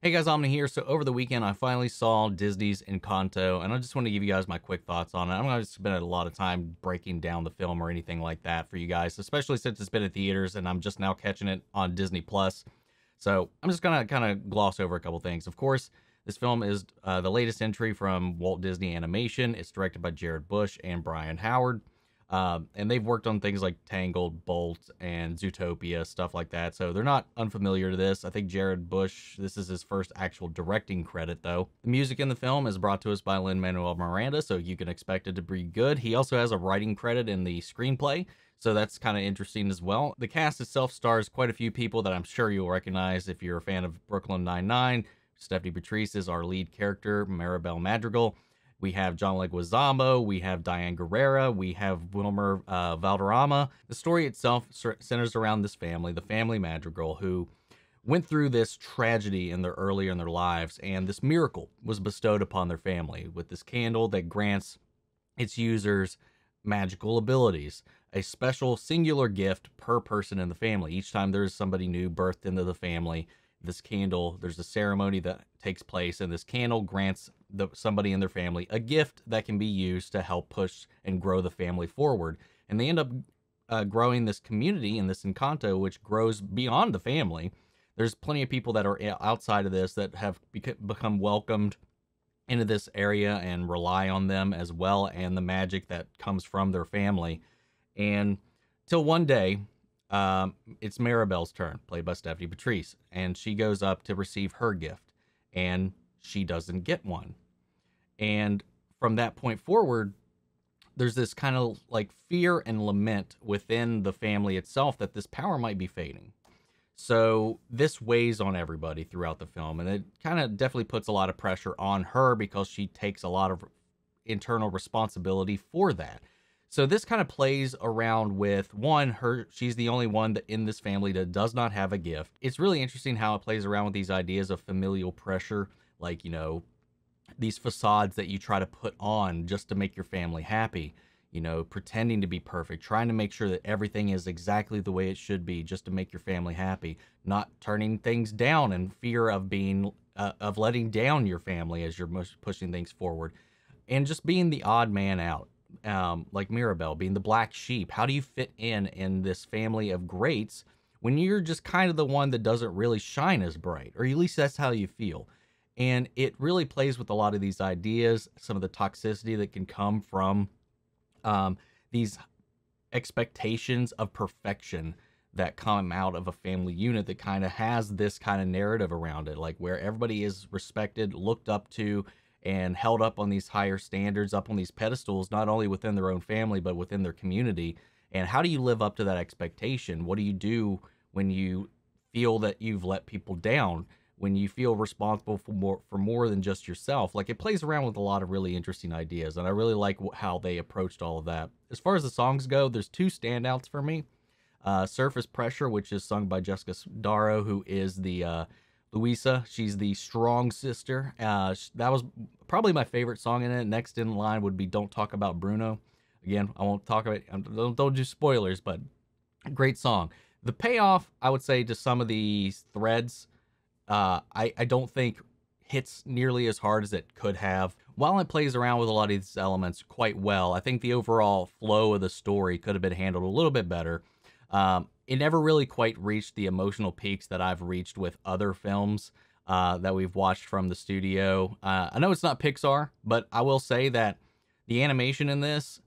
Hey guys, Omni here. So over the weekend, I finally saw Disney's Encanto, and I just want to give you guys my quick thoughts on it. I'm not spending a lot of time breaking down the film or anything like that for you guys, especially since it's been in theaters and I'm just now catching it on Disney+. So I'm just going to kind of gloss over a couple things. Of course, this film is the latest entry from Walt Disney Animation. It's directed by Jared Bush and Byron Howard. And they've worked on things like Tangled, Bolt, and Zootopia, stuff like that. So they're not unfamiliar to this. I think Jared Bush, this is his first actual directing credit, though. The music in the film is brought to us by Lin-Manuel Miranda, so you can expect it to be good. He also has a writing credit in the screenplay, so that's kind of interesting as well. The cast itself stars quite a few people that I'm sure you'll recognize if you're a fan of Brooklyn Nine-Nine. Stephanie Beatriz is our lead character, Mirabel Madrigal. We have John Leguizamo, we have Diane Guerrero, we have Wilmer Valderrama. The story itself centers around this family, the family Madrigal, who went through this tragedy earlier in their lives, and this miracle was bestowed upon their family with this candle that grants its users magical abilities, a special singular gift per person in the family. Each time there's somebody new birthed into the family, this candle, there's a ceremony that takes place, and this candle grants somebody in their family a gift that can be used to help push and grow the family forward. And they end up growing this community in this Encanto, which grows beyond the family. There's plenty of people that are outside of this that have become welcomed into this area and rely on them as well, and the magic that comes from their family. And till one day, it's Mirabel's turn, played by Stephanie Beatriz, and she goes up to receive her gift, and she doesn't get one. And from that point forward, there's this kind of like fear and lament within the family itself that this power might be fading. So this weighs on everybody throughout the film, and it kind of definitely puts a lot of pressure on her because she takes a lot of internal responsibility for that. So this kind of plays around with, one, she's the only one that in this family that does not have a gift. It's really interesting how it plays around with these ideas of familial pressure, like, you know, these facades that you try to put on just to make your family happy, you know, pretending to be perfect, trying to make sure that everything is exactly the way it should be just to make your family happy, not turning things down in fear of being, of letting down your family as you're pushing things forward, and just being the odd man out. Like Mirabel, being the black sheep. How do you fit in this family of greats when you're just kind of the one that doesn't really shine as bright, or at least that's how you feel? And it really plays with a lot of these ideas, some of the toxicity that can come from these expectations of perfection that come out of a family unit that kind of has this kind of narrative around it, like where everybody is respected, looked up to, and held up on these higher standards, up on these pedestals, not only within their own family, but within their community. And how do you live up to that expectation? What do you do when you feel that you've let people down, when you feel responsible for more than just yourself? Like, it plays around with a lot of really interesting ideas, and I really like how they approached all of that. As far as the songs go, there's two standouts for me. Surface Pressure, which is sung by Jessica Darrow, who is the... Luisa, she's the strong sister. That was probably my favorite song in it. Next in line would be Don't Talk About Bruno. Again, I won't talk about it. Don't do spoilers, but great song. The payoff, I would say, to some of these threads, I don't think hits nearly as hard as it could have. While it plays around with a lot of these elements quite well, I think the overall flow of the story could have been handled a little bit better. It never really quite reached the emotional peaks that I've reached with other films that we've watched from the studio. I know it's not Pixar, but I will say that the animation in this,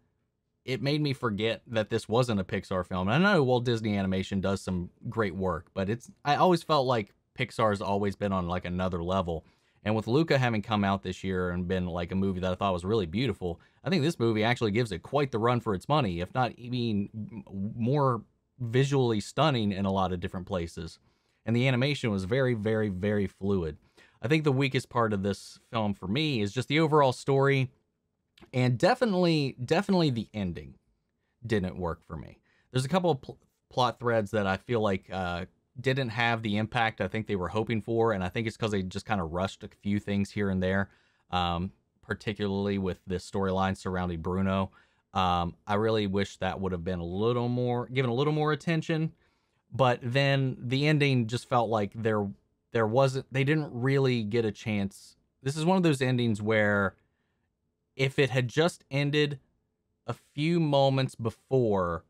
it made me forget that this wasn't a Pixar film. And I know Walt Disney Animation does some great work, but I always felt like Pixar's always been on like another level. And with Luca having come out this year and been like a movie that I thought was really beautiful, I think this movie actually gives it quite the run for its money, if not even more visually stunning in a lot of different places. And the animation was very, very, very fluid. I think the weakest part of this film for me is just the overall story, and definitely the ending didn't work for me. There's a couple of plot threads that I feel like didn't have the impact I think they were hoping for, and I think it's because they just kind of rushed a few things here and there, particularly with this storyline surrounding Bruno. I really wish that would have been given a little more attention, but then the ending just felt like there there wasn't, they didn't really get a chance. This is one of those endings where if it had just ended a few moments before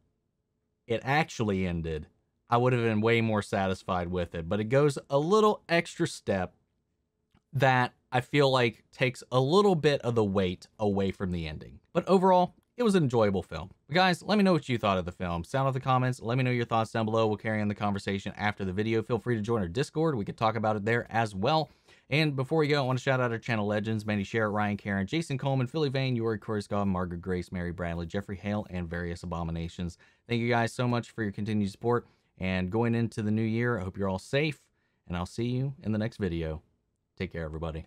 it actually ended, I would have been way more satisfied with it. But it goes a little extra step that I feel like takes a little bit of the weight away from the ending. But overall, it was an enjoyable film. But guys, let me know what you thought of the film. Sound off the comments. Let me know your thoughts down below. We'll carry on the conversation after the video. Feel free to join our Discord. We could talk about it there as well. And before we go, I want to shout out our channel legends, Manny Sherritt, Ryan Karen, Jason Coleman, Philly Vane, Yuri Cory, Scott Margaret, Grace Mary, Bradley, Jeffrey, Hale, and various abominations. Thank you guys so much for your continued support. And going into the new year, I hope you're all safe, and I'll see you in the next video. Take care, everybody.